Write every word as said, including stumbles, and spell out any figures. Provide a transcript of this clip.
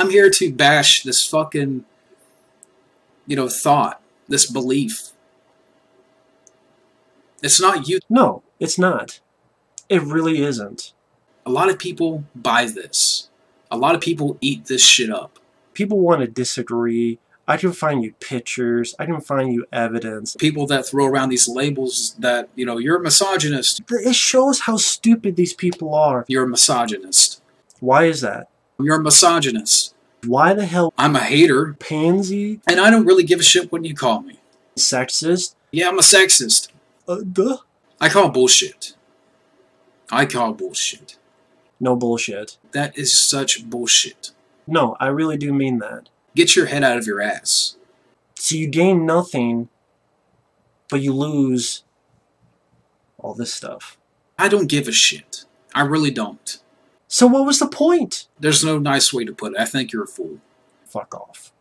I'm here to bash this fucking, you know, thought, this belief. It's not you. No, it's not. It really isn't. A lot of people buy this. A lot of people eat this shit up. People want to disagree. I can find you pictures. I can find you evidence. People that throw around these labels that, you know, you're a misogynist. It shows how stupid these people are. You're a misogynist. Why is that? You're a misogynist. Why the hell? I'm a hater. Pansy. And I don't really give a shit what you call me. Sexist? Yeah, I'm a sexist. Uh, duh. I call bullshit. I call bullshit. No bullshit. That is such bullshit. No, I really do mean that. Get your head out of your ass. So you gain nothing, but you lose all this stuff. I don't give a shit. I really don't. So what was the point? There's no nice way to put it. I think you're a fool. Fuck off.